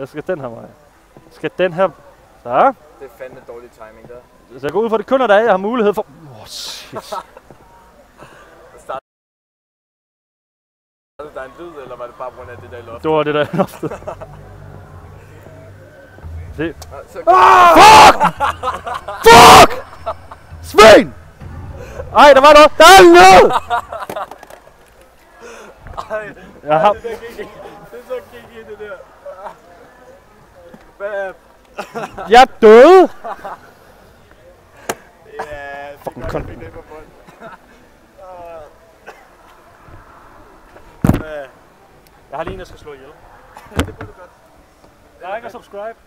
Jeg skal den her vej. Jeg skal den her... Så. Det er fandme dårlig timing der. Så jeg går ud for det kun, der jeg har mulighed for... Åh, shit. Var det der en lyd, eller var det bare rundt af det der i loftet? Det var det der i loftet. Det... Ah, fuck! Fuck! Svin! Ej, der var noget! Der er noget! Ej, det gik ikke. Det så gik ikke, det der. Bam! Jeg døde! Ja, fucking kon. Jeg har lige en, der skal slå ihjel. Det burde du godt. Like og subscribe.